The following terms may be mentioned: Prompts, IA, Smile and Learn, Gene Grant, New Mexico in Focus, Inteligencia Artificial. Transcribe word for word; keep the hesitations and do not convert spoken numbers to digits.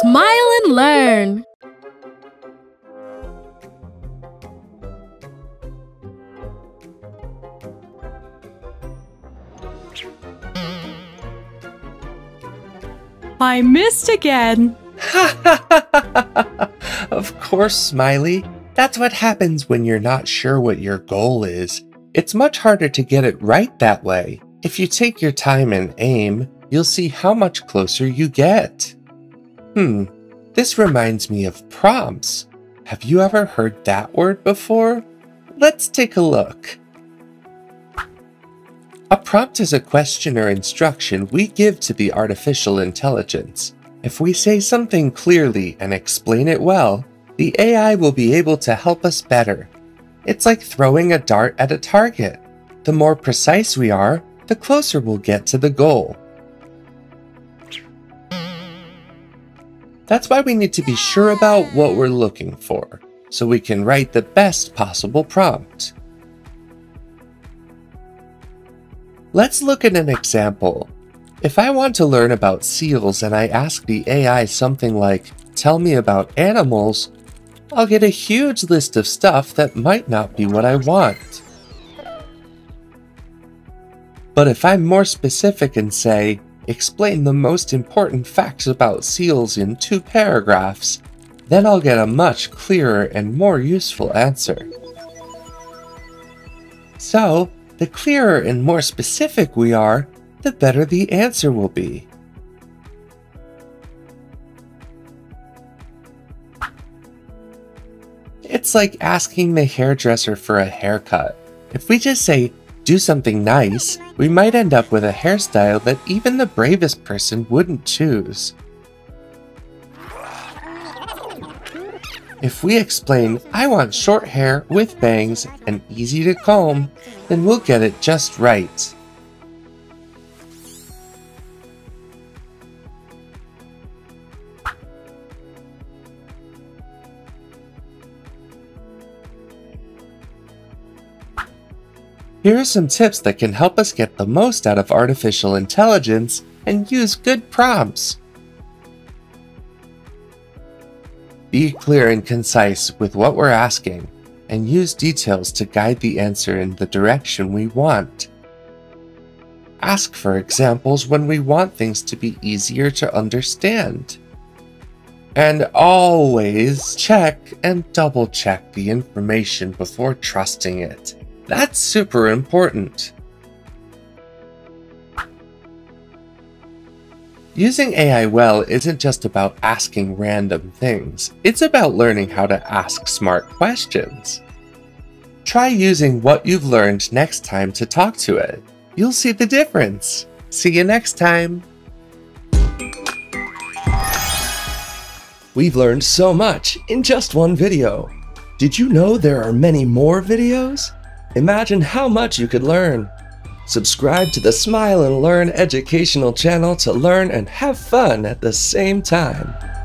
Smile and learn! I missed again! Of course, Smiley. That's what happens when you're not sure what your goal is. It's much harder to get it right that way. If you take your time and aim, you'll see how much closer you get. Hmm, this reminds me of prompts. Have you ever heard that word before? Let's take a look. A prompt is a question or instruction we give to the artificial intelligence. If we say something clearly and explain it well, the A I will be able to help us better. It's like throwing a dart at a target. The more precise we are, the closer we'll get to the goal. That's why we need to be sure about what we're looking for, so we can write the best possible prompt. Let's look at an example. If I want to learn about seals and I ask the A I something like, "Tell me about animals," I'll get a huge list of stuff that might not be what I want. But if I'm more specific and say, "Explain the most important facts about seals in two paragraphs," then I'll get a much clearer and more useful answer. So, the clearer and more specific we are, the better the answer will be. It's like asking the hairdresser for a haircut. If we just say, "Do something nice," we might end up with a hairstyle that even the bravest person wouldn't choose. If we explain, "I want short hair with bangs and easy to comb," then we'll get it just right. Here are some tips that can help us get the most out of artificial intelligence and use good prompts. Be clear and concise with what we're asking, and use details to guide the answer in the direction we want. Ask for examples when we want things to be easier to understand. And always check and double-check the information before trusting it. That's super important. Using A I well isn't just about asking random things. It's about learning how to ask smart questions. Try using what you've learned next time to talk to it. You'll see the difference. See you next time. We've learned so much in just one video. Did you know there are many more videos? Imagine how much you could learn. Subscribe to the Smile and Learn educational channel to learn and have fun at the same time.